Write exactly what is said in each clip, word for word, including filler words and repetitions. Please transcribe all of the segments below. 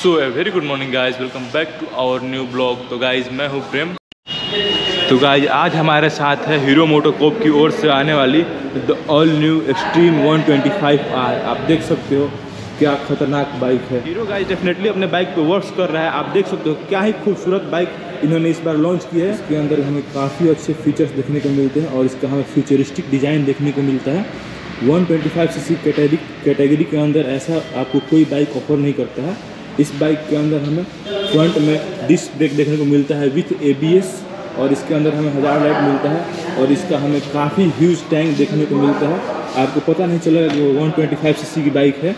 So a very good morning guys, welcome back to our new blog. तो guys मैं हूँ प्रेम। तो guys आज हमारे साथ है हीरो मोटोकॉर्प की ओर से आने वाली the all new extreme one twenty five R. आप देख सकते हो क्या खतरनाक बाइक है। हीरो गाइज डेफिनेटली अपने बाइक पे वर्क कर रहा है। आप देख सकते हो क्या ही खूबसूरत बाइक इन्होंने इस बार लॉन्च की है। इसके अंदर हमें काफ़ी अच्छे फीचर्स देखने को मिलते हैं और इसका हमें फ्यूचरिस्टिक डिज़ाइन देखने को मिलता है। One twenty five C C category category के अंदर ऐसा आपको कोई बाइक ऑफर नहीं करता है। इस बाइक के अंदर हमें फ्रंट में डिस्क ब्रेक देखने को मिलता है विथ ए बी एस और इसके अंदर हमें हज़ार लाइट मिलता है और इसका हमें काफ़ी ह्यूज टैंक देखने को मिलता है। आपको पता नहीं चलेगा कि वो one twenty five C C की बाइक है।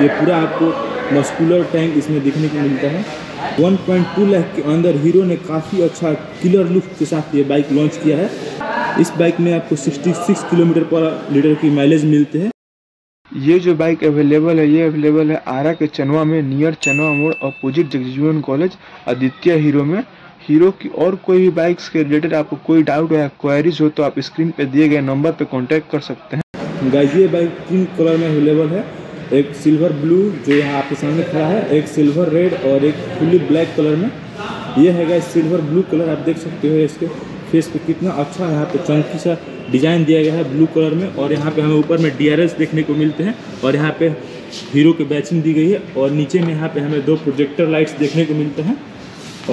ये पूरा आपको मस्कुलर टैंक इसमें देखने को मिलता है। वन पॉइंट टू लाख के अंदर हीरो ने काफ़ी अच्छा किलर लुक के साथ ये बाइक लॉन्च किया है। इस बाइक में आपको sixty six kilometre per litre की माइलेज मिलते हैं। ये जो बाइक अवेलेबल है ये अवेलेबल है आरा के चनवा में, नियर चनवा मोड़, opposite Jagjivan college, Aditya Hero में। हीरो की और कोई भी बाइक्स के रिलेटेड आपको कोई डाउट या क्वेरीज हो तो आप स्क्रीन पे दिए गए नंबर पे कांटेक्ट कर सकते हैं। गाइस ये बाइक तीन कलर में अवेलेबल है, एक सिल्वर ब्लू जो यहाँ आपके सामने खड़ा है, एक सिल्वर रेड और एक फुली ब्लैक कलर में। ये है गाइस सिल्वर ब्लू कलर। आप देख सकते हो इसके फेस पे कितना अच्छा यहाँ पे चंकी सा डिज़ाइन दिया गया है ब्लू कलर में। और यहाँ पे हमें ऊपर में डी आर एस देखने को मिलते हैं और यहाँ पे हीरो की बैचिंग दी गई है और नीचे में यहाँ पे हमें दो प्रोजेक्टर लाइट्स देखने को मिलते हैं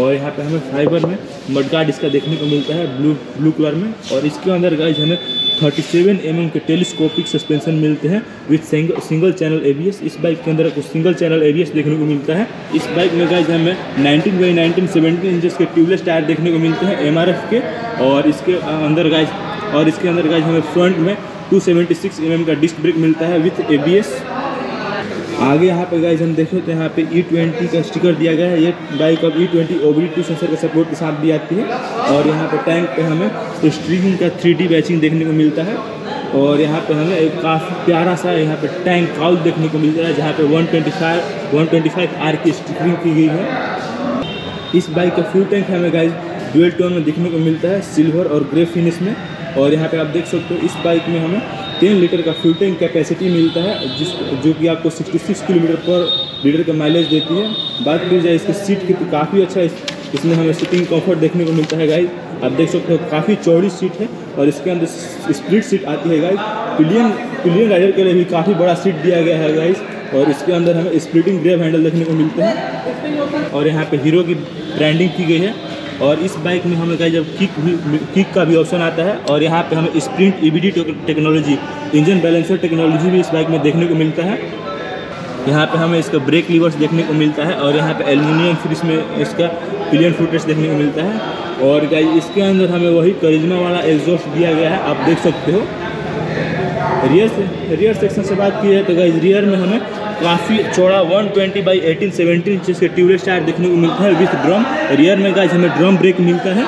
और यहाँ पे हमें फाइबर में मडगार्ड इसका देखने को मिलता है ब्लू ब्लू कलर में। और इसके अंदर गाइज हमें थर्टी सेवन एम एम के टेलीस्कोपिक सस्पेंशन मिलते हैं with single channel A B S. इस बाइक के अंदर आपको single channel A B S देखने को मिलता है। इस बाइक में गाइज हमें nineteen by nineteen seventeen inches के ट्यूबलेस टायर देखने को मिलते हैं एम आर एफ के। और इसके अंदर गाइज और इसके अंदर गाइज हमें फ्रंट में two seventy six M M का डिस्क ब्रेक मिलता है विथ ए बी एस। आगे यहाँ पे गाइज हम देखें तो यहाँ पे ई ट्वेंटी का स्टिकर दिया गया है। ये बाइक अब E twenty O B D two sensor के सपोर्ट के साथ भी आती है। और यहाँ पे टैंक पे हमें स्ट्रीमिंग का थ्री डी बैचिंग देखने को मिलता है और यहाँ पे हमें एक काफ़ी प्यारा सा यहाँ पे टैंक काउल देखने को मिलता है जहाँ पे one twenty five one twenty five R की स्टिकरिंग की गई है। इस बाइक का फ्यूल टैंक हमें गाइज डुअल टोन में देखने को मिलता है सिल्वर और ग्रे फिनिश में। और यहाँ पे आप देख सकते हो इस बाइक में हमें टेन लीटर का फ्यूल टैंक कैपेसिटी मिलता है जिस जो कि आपको sixty six kilometre per litre का माइलेज देती है। बात की जाए इसकी सीट की तो काफ़ी अच्छा इस, इसमें हमें सीटिंग कंफर्ट देखने को मिलता है। गाइस आप देख सकते हो काफ़ी चौड़ी सीट है और इसके अंदर स्प्लिट सीट आती है। गाइस पिलियन पिलियन राइडर के लिए भी काफ़ी बड़ा सीट दिया गया है गाइस। और इसके अंदर हमें स्प्लिटिंग ग्रेव हैंडल देखने को मिलते हैं और यहाँ पर हीरो की ब्रांडिंग की गई है। और इस बाइक में हमें गाइज अब किक भी किक का भी ऑप्शन आता है और यहाँ पे हमें sprint E D technology engine balancer technology भी इस बाइक में देखने को मिलता है। यहाँ पे हमें इसका ब्रेक लीवर्स देखने को मिलता है और यहाँ पे एल्यूमिनियम फ्रिज में इसका पिलियन फुटरेस्ट देखने को मिलता है। और गाइज इसके अंदर हमें वही करिश्मा वाला एग्जॉस्ट दिया गया है। आप देख सकते हो रियर से रियर सेक्शन से बात की जाए तो गाइज रियर में हमें काफ़ी चौड़ा one twenty by eighteen seventeen inches के ट्यूबलेस टायर देखने को मिलता है विथ ड्रम। रियर में गाइज हमें ड्रम ब्रेक मिलता है।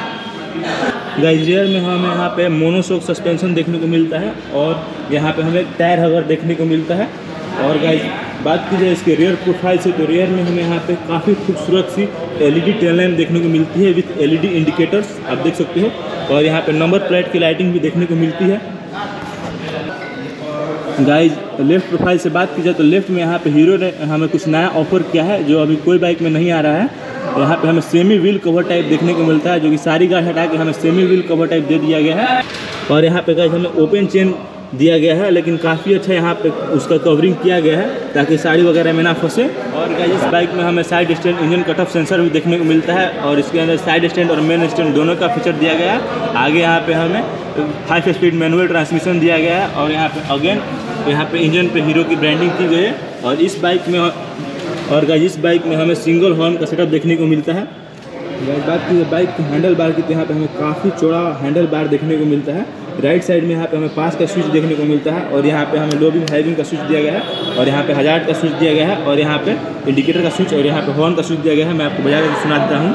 गाइज रियर में हमें यहाँ पे मोनोशॉक सस्पेंशन देखने को मिलता है और यहाँ पे हमें टायर हगर देखने को मिलता है। और गाइज बात की जाए इसके रियर प्रोफाइल से तो रियर में हमें यहाँ पे काफ़ी खूबसूरत सी L E D tail light देखने को मिलती है with L E D indicators. आप देख सकते हो और यहाँ पे नंबर प्लेट की लाइटिंग भी देखने को मिलती है। गाइज लेफ़्ट प्रोफाइल से बात की जाए तो लेफ्ट में यहाँ पे हीरो ने हमें कुछ नया ऑफर किया है जो अभी कोई बाइक में नहीं आ रहा है। यहाँ पे हमें सेमी व्हील कवर टाइप देखने को मिलता है जो कि सारी गाड़ी हटा के हमें सेमी व्हील कवर टाइप दे दिया गया है। और यहाँ पे गाइज हमें ओपन चेन दिया गया है लेकिन काफ़ी अच्छा यहाँ पे उसका कवरिंग किया गया है ताकि साड़ी वगैरह में ना फंसे। और गाइज इस बाइक में हमें side stand engine cut off sensor भी देखने को मिलता है और इसके अंदर साइड स्टैंड और मेन स्टैंड दोनों का फीचर दिया गया है। आगे यहाँ पे हमें फाइव स्पीड मैनुअल ट्रांसमिशन दिया गया है और यहाँ पे अगेन यहाँ पे इंजन पे हीरो की ब्रांडिंग की गई है। और इस बाइक में और गाइज इस बाइक में हमें सिंगल हॉर्न का सेटअप देखने को मिलता है। बात की बाइक के हैंडल बार की तो यहाँ पे हमें काफ़ी चौड़ा हैंडल बार देखने को मिलता है। राइट साइड में यहाँ पे हमें पास का स्विच देखने को मिलता है और यहाँ पे हमें लो बीम हाई बीम का स्विच दिया गया है और यहाँ पे हज़ार का स्विच दिया गया है और यहाँ पे इंडिकेटर का स्विच और यहाँ पे हॉर्न का स्विच दिया गया है। मैं आपको बजा के सुना देता हूँ।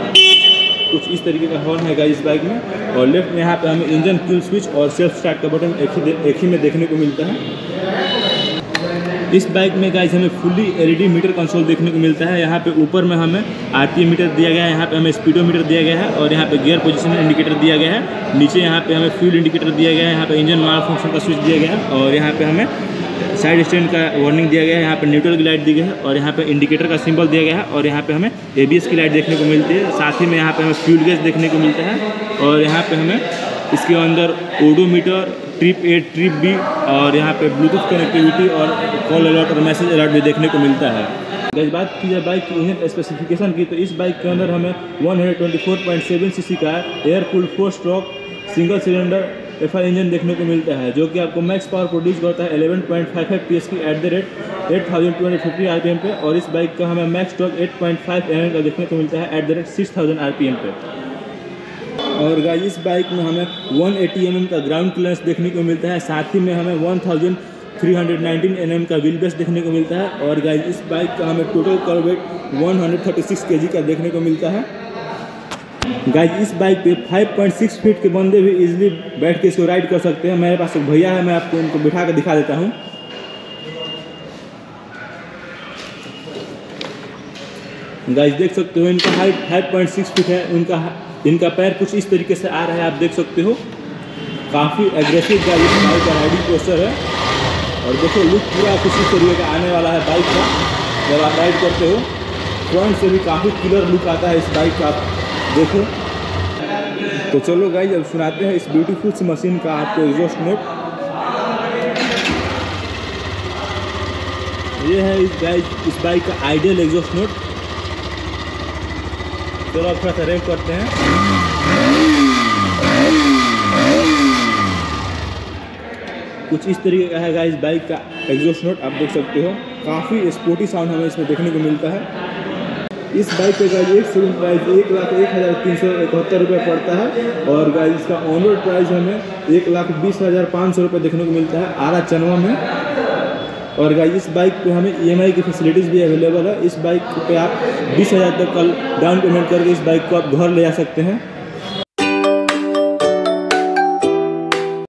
कुछ इस तरीके का हॉर्न है गाइस इस बाइक में। और लेफ्ट में यहाँ पे हमें इंजन फ्यूल स्विच और सेल्फ स्टार्ट का बटन एक एक ही में देखने को मिलता है। इस बाइक में गाइज हमें fully L E D meter console देखने को मिलता है। यहाँ पे ऊपर में हमें आर पी एम मीटर दिया गया है, यहाँ पे हमें स्पीडोमीटर दिया गया है और यहाँ पे गियर पोजीशन इंडिकेटर दिया गया है। नीचे यहाँ पे हमें फ्यूल इंडिकेटर दिया गया है, यहाँ पे इंजन माल फंक्शन का स्विच दिया गया है और यहाँ पे हमें साइड स्टैंड का वार्निंग दिया गया है, यहाँ पर न्यूट्रल की लाइट दी गई है और यहाँ पर इंडिकेटर का सिंबल दिया गया है और यहाँ पे हमें एबीएस की लाइट देखने को मिलती है। साथ ही में यहाँ पे हमें फ्यूल गेज देखने को मिलता है और यहाँ पे हमें इसके अंदर odometer, trip A, trip B और यहाँ पे ब्लूटूथ कनेक्टिविटी और कॉल अलर्ट और मैसेज अलर्ट भी देखने को मिलता है। अगर बात की जाए बाइक की इंजन स्पेसिफिकेशन की तो इस बाइक के अंदर हमें one twenty four point seven CC का air cooled four stroke single cylinder F I engine देखने को मिलता है जो कि आपको मैक्स पावर प्रोड्यूस करता है eleven point five five PS की at the rate eight thousand two hundred fifty RPM पे और इस बाइक का हमें max torque eight point five MM का देखने को मिलता है at the rate six thousand RPM पे। और गाइस इस बाइक में हमें वन एटी एमएम का ग्राउंड क्लियरेंस देखने को मिलता है, साथ ही में हमें one thousand three hundred nineteen NM का व्हील बेस देखने को मिलता है। और गाइस इस बाइक का हमें total kerb weight one thirty six KG का देखने को मिलता है। गाइज इस बाइक पे फाइव पॉइंट सिक्स फीट के बंदे भी इजीली बैठ के इसको राइड कर सकते हैं। मेरे पास एक भैया है, मैं आपको उनको बिठा कर दिखा देता हूँ। गाइज देख सकते हो इनका height five point six feet है, उनका इनका पैर कुछ इस तरीके से आ रहा है, आप देख सकते हो काफ़ी एग्रेसिव गाइज बाइक का राइडिंग पोस्चर है। और देखो लुक पूरा किसी तरीके का आने वाला है बाइक का, जब आप राइड करते हो फ्रंट से भी काफ़ी क्लियर लुक आता है इस बाइक का, देखो। तो चलो गाइज अब सुनाते हैं इस ब्यूटीफुल सी मशीन का आपको एग्जॉस्ट नोट। ये है इस बाइक इस बाइक का आइडियल एग्जॉस्ट नोट। चलो अब थोड़ा सा रेव करते हैं। कुछ इस तरीके का है गाइज बाइक का एग्जॉस्ट नोट, आप देख सकते हो काफ़ी स्पोर्टी साउंड हमें इसमें देखने को मिलता है। इस बाइक पे गाइज एक शोरूम प्राइस एक लाख एक हज़ार तीन सौ इकहत्तर रुपये पड़ता है और गाइज इसका ऑन रोड प्राइस हमें एक लाख बीस हज़ार पाँच सौ रुपये देखने को मिलता है आरा चनवा में। और गाइज इस बाइक पे हमें ईएमआई की फैसिलिटीज़ भी अवेलेबल है। इस बाइक पे आप बीस हज़ार तक का डाउन पेमेंट करके इस बाइक को आप घर ले जा सकते हैं।